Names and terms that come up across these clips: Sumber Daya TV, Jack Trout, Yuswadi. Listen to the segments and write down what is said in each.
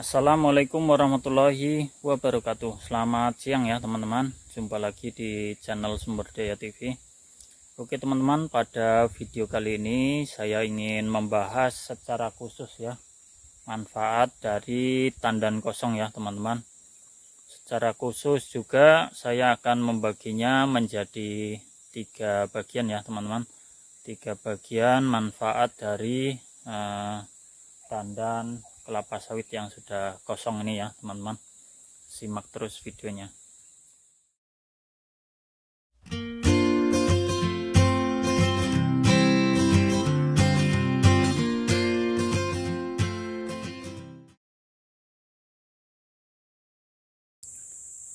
Assalamualaikum warahmatullahi wabarakatuh. Selamat siang ya teman-teman, jumpa lagi di channel Sumber Daya TV. Oke teman-teman, pada video kali ini saya ingin membahas secara khusus ya manfaat dari tandan kosong ya teman-teman. Secara khusus juga saya akan membaginya menjadi 3 bagian ya teman-teman, 3 bagian manfaat dari tandan kelapa sawit yang sudah kosong ini ya teman-teman. Simak terus videonya.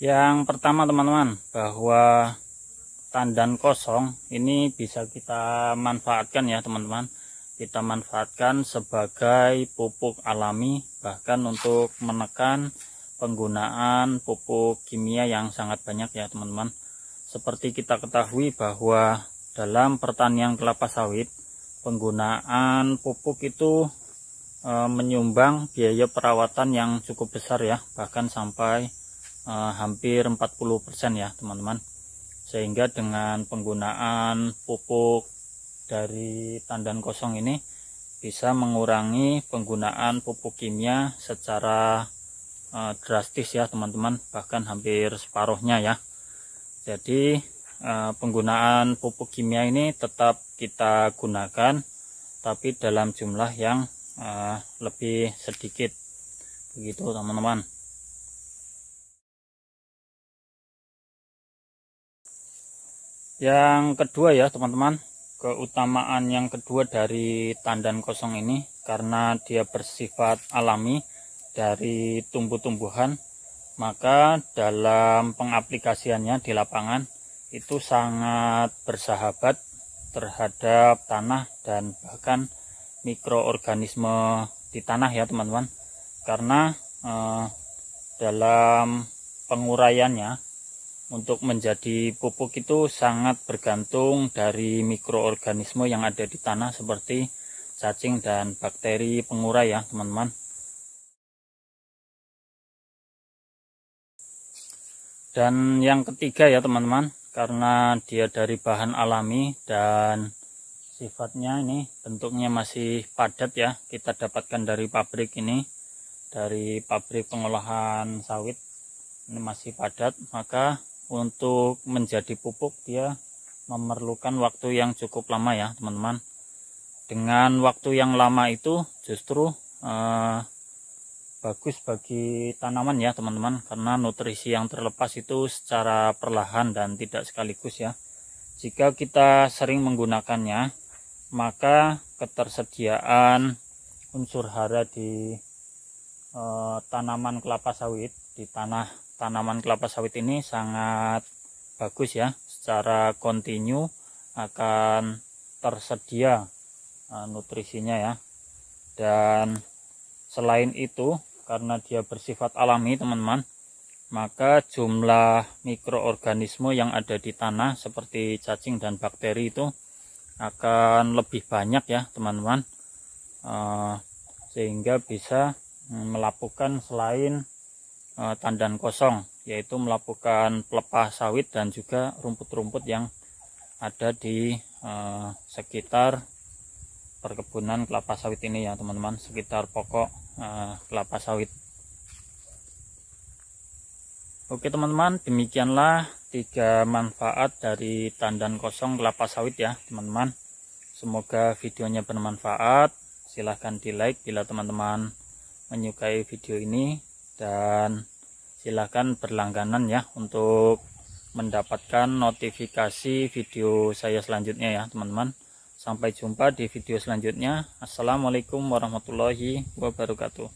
Yang pertama teman-teman, bahwa tandan kosong ini bisa kita manfaatkan ya teman-teman. Kita manfaatkan sebagai pupuk alami, bahkan untuk menekan penggunaan pupuk kimia yang sangat banyak ya teman-teman. Seperti kita ketahui bahwa dalam pertanian kelapa sawit, penggunaan pupuk itu menyumbang biaya perawatan yang cukup besar ya, bahkan sampai hampir 40% ya teman-teman. Sehingga dengan penggunaan pupuk dari tandan kosong ini bisa mengurangi penggunaan pupuk kimia secara drastis ya teman-teman, bahkan hampir separuhnya ya. Jadi penggunaan pupuk kimia ini tetap kita gunakan, tapi dalam jumlah yang lebih sedikit, begitu teman-teman. Yang kedua ya teman-teman, keutamaan yang kedua dari tandan kosong ini, karena dia bersifat alami dari tumbuh-tumbuhan, maka dalam pengaplikasiannya di lapangan itu sangat bersahabat terhadap tanah dan bahkan mikroorganisme di tanah ya teman-teman. Karena dalam penguraiannya untuk menjadi pupuk itu sangat bergantung dari mikroorganisme yang ada di tanah, seperti cacing dan bakteri pengurai ya teman-teman. Dan yang ketiga ya teman-teman, karena dia dari bahan alami dan sifatnya ini bentuknya masih padat ya, kita dapatkan dari pabrik ini, dari pabrik pengolahan sawit ini masih padat, maka untuk menjadi pupuk dia memerlukan waktu yang cukup lama ya teman-teman. Dengan waktu yang lama itu justru bagus bagi tanaman ya teman-teman, karena nutrisi yang terlepas itu secara perlahan dan tidak sekaligus ya. Jika kita sering menggunakannya, maka ketersediaan unsur hara di tanaman kelapa sawit, di tanah tanaman kelapa sawit ini sangat bagus ya, secara kontinu akan tersedia nutrisinya ya. Dan selain itu, karena dia bersifat alami teman-teman, maka jumlah mikroorganisme yang ada di tanah seperti cacing dan bakteri itu akan lebih banyak ya teman-teman, sehingga bisa melakukan selain tandan kosong, yaitu melakukan pelepah sawit dan juga rumput-rumput yang ada di sekitar perkebunan kelapa sawit ini ya teman-teman, sekitar pokok kelapa sawit. Oke teman-teman, demikianlah 3 manfaat dari tandan kosong kelapa sawit ya teman-teman. Semoga videonya bermanfaat. Silahkan di like bila teman-teman menyukai video ini, dan silahkan berlangganan ya untuk mendapatkan notifikasi video saya selanjutnya ya teman-teman. Sampai jumpa di video selanjutnya. Assalamualaikum warahmatullahi wabarakatuh.